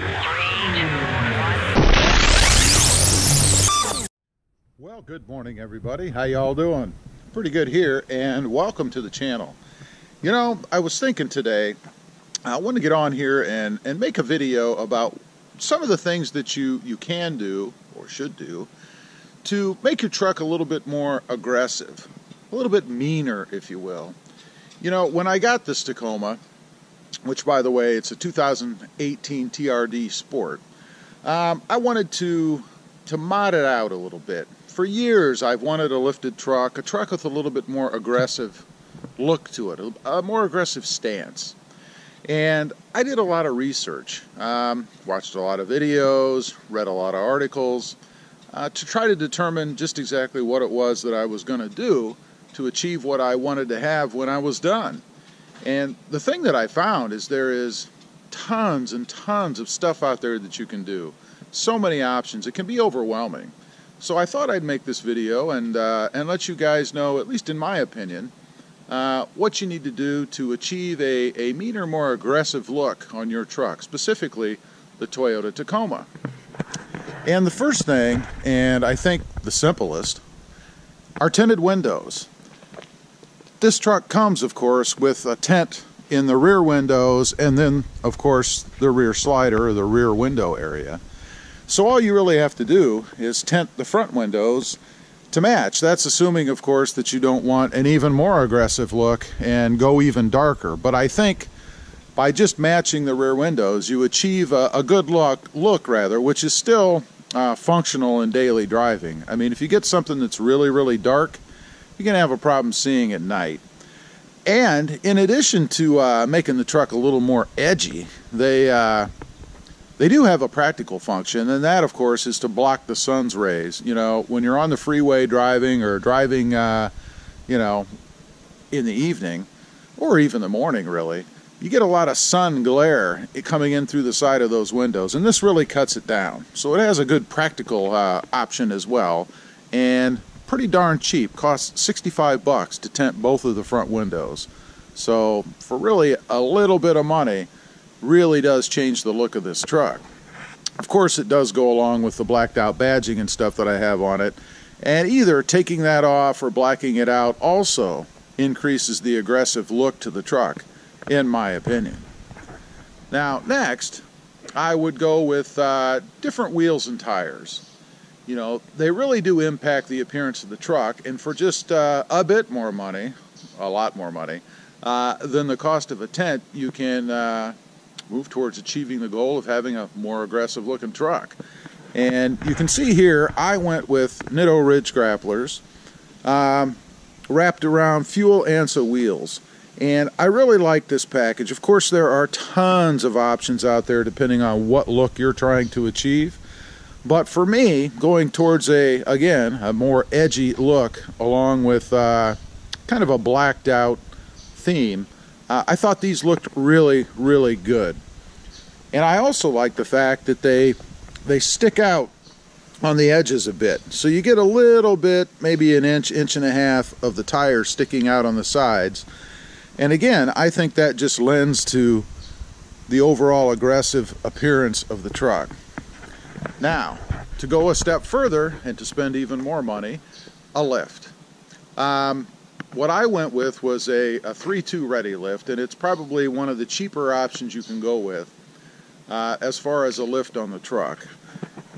3, 2, 1. Well, good morning, everybody. How y'all doing? Pretty good here, and welcome to the channel. You know, I was thinking today, I want to get on here and make a video about some of the things that you can do or should do to make your truck a little bit more aggressive, a little bit meaner, if you will. You know, when I got this Tacoma, which by the way, it's a 2018 TRD Sport, I wanted to mod it out a little bit. For years, I've wanted a lifted truck, a truck with a little bit more aggressive look to it, a more aggressive stance. And I did a lot of research, watched a lot of videos, read a lot of articles, to try to determine just exactly what it was that I was going to do to achieve what I wanted to have when I was done. And the thing that I found is there is tons and tons of stuff out there that you can do. So many options. It can be overwhelming. So I thought I'd make this video and let you guys know, at least in my opinion, what you need to do to achieve a meaner, more aggressive look on your truck, specifically the Toyota Tacoma. And the first thing, and I think the simplest, are tinted windows. This truck comes, of course, with a tent in the rear windows and then, of course, the rear slider or the rear window area. So all you really have to do is tint the front windows to match. That's assuming, of course, that you don't want an even more aggressive look and go even darker. But I think by just matching the rear windows, you achieve a good look rather, which is still functional in daily driving. I mean, if you get something that's really, really dark, you're going to have a problem seeing at night. And in addition to making the truck a little more edgy, they do have a practical function, and that, of course, is to block the sun's rays. You know, when you're on the freeway driving or driving, you know, in the evening or even the morning, really, you get a lot of sun glare coming in through the side of those windows, and this really cuts it down. So it has a good practical option as well, and pretty darn cheap. Costs $65 to tint both of the front windows. So for really a little bit of money, really does change the look of this truck. Of course, it does go along with the blacked out badging and stuff that I have on it, and either taking that off or blacking it out also increases the aggressive look to the truck, in my opinion. Now, next, I would go with different wheels and tires. You know, they really do impact the appearance of the truck, and for just a bit more money, a lot more money, than the cost of a tent, you can move towards achieving the goal of having a more aggressive looking truck. And you can see here, I went with Nitto Ridge Grapplers, wrapped around Fuel Ansa wheels. And I really like this package. Of course, there are tons of options out there depending on what look you're trying to achieve. But for me, going towards again, a more edgy look along with kind of a blacked out theme, I thought these looked really, really good. And I also like the fact that they stick out on the edges a bit. So you get a little bit, maybe an inch, inch and a half of the tire sticking out on the sides. And again, I think that just lends to the overall aggressive appearance of the truck. Now, to go a step further and to spend even more money, a lift. What I went with was a 3/2 ready lift, and it's probably one of the cheaper options you can go with as far as a lift on the truck.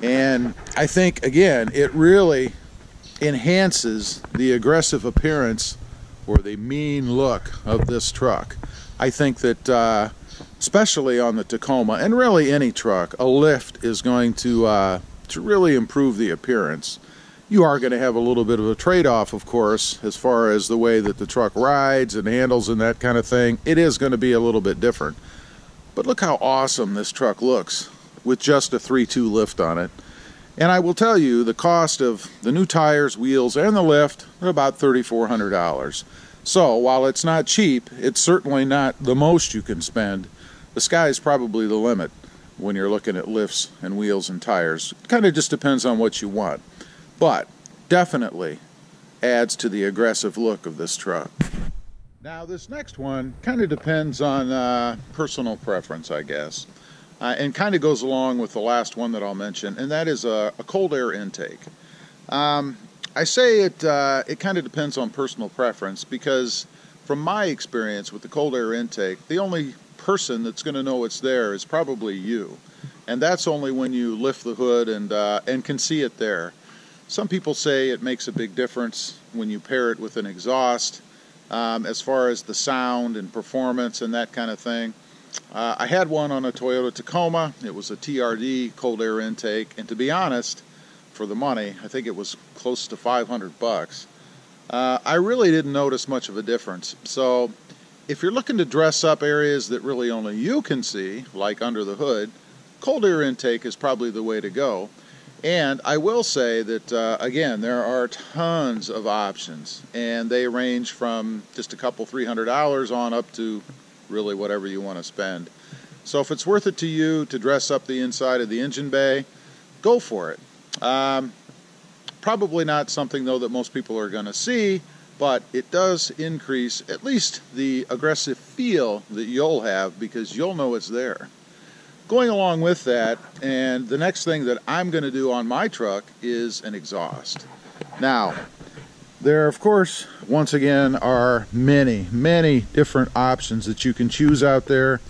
And I think, again, it really enhances the aggressive appearance or the mean look of this truck. I think that, especially on the Tacoma, and really any truck, a lift is going to really improve the appearance. You are going to have a little bit of a trade-off, of course, as far as the way that the truck rides and handles and that kind of thing. It is going to be a little bit different. But look how awesome this truck looks with just a 3/2 lift on it. And I will tell you, the cost of the new tires, wheels, and the lift are about $3,400. So while it's not cheap, it's certainly not the most you can spend. The sky's probably the limit when you're looking at lifts and wheels and tires. It kind of just depends on what you want. But definitely adds to the aggressive look of this truck. Now, this next one kind of depends on personal preference, I guess. and kind of goes along with the last one that I'll mention, and that is a cold air intake. I say it kind of depends on personal preference, because from my experience with the cold air intake, the only person that's going to know it's there is probably you, and that's only when you lift the hood and can see it there. Some people say it makes a big difference when you pair it with an exhaust, as far as the sound and performance and that kind of thing. I had one on a Toyota Tacoma. It was a TRD cold air intake, and to be honest, for the money, I think it was close to 500 bucks. I really didn't notice much of a difference. So if you're looking to dress up areas that really only you can see, like under the hood, cold air intake is probably the way to go. And I will say that, again, there are tons of options, and they range from just a couple $300 on up to really whatever you want to spend. So if it's worth it to you to dress up the inside of the engine bay, go for it. Probably not something, though, that most people are going to see, but it does increase at least the aggressive feel that you'll have, because you'll know it's there. Going along with that, and the next thing that I'm going to do on my truck is an exhaust. Now, there, of course, once again, are many, many different options that you can choose out there.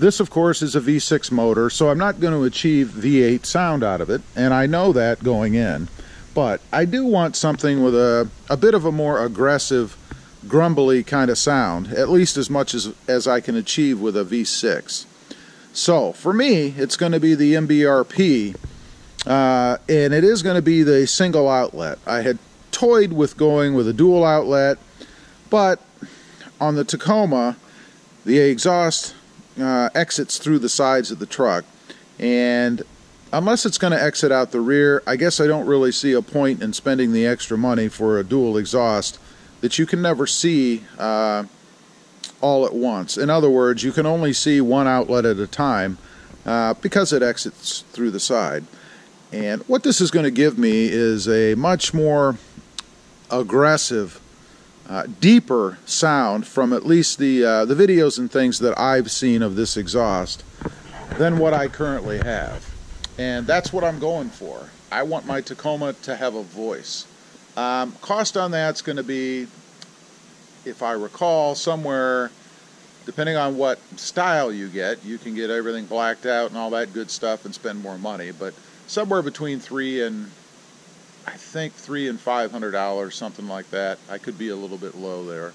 This, of course, is a V6 motor, so I'm not going to achieve V8 sound out of it, and I know that going in. But I do want something with a bit of a more aggressive, grumbly kind of sound, at least as much as I can achieve with a V6. So, for me, it's going to be the MBRP, and it is going to be the single outlet. I had toyed with going with a dual outlet, but on the Tacoma, the exhaust exits through the sides of the truck, and unless it's going to exit out the rear, I guess I don't really see a point in spending the extra money for a dual exhaust that you can never see all at once. In other words, you can only see one outlet at a time because it exits through the side. And what this is going to give me is a much more aggressive, deeper sound from at least the videos and things that I've seen of this exhaust than what I currently have. And that's what I'm going for. I want my Tacoma to have a voice. Cost on that's going to be, if I recall, somewhere, depending on what style you get, you can get everything blacked out and all that good stuff and spend more money, but somewhere between $300 and $500, something like that. I could be a little bit low there,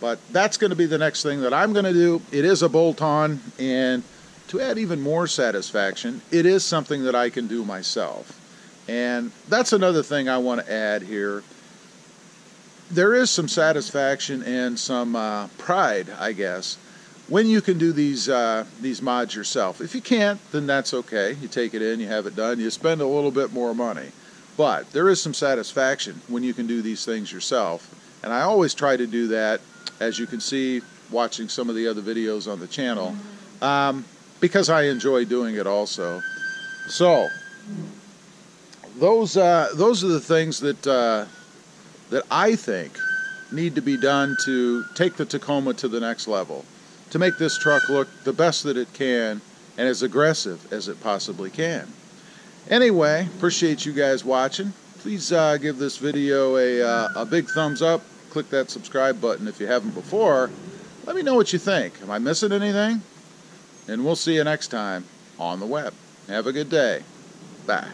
but that's going to be the next thing that I'm going to do. It is a bolt-on, and to add even more satisfaction, it is something that I can do myself. And that's another thing I want to add here. There is some satisfaction and some pride, I guess, when you can do these mods yourself. If you can't, then that's okay. You take it in, you have it done, you spend a little bit more money. But there is some satisfaction when you can do these things yourself. And I always try to do that, as you can see, watching some of the other videos on the channel, because I enjoy doing it also. So, those are the things that, that I think need to be done to take the Tacoma to the next level, to make this truck look the best that it can and as aggressive as it possibly can. Anyway, appreciate you guys watching. Please give this video a big thumbs up. Click that subscribe button if you haven't before. Let me know what you think. Am I missing anything? And we'll see you next time on the web. Have a good day. Bye.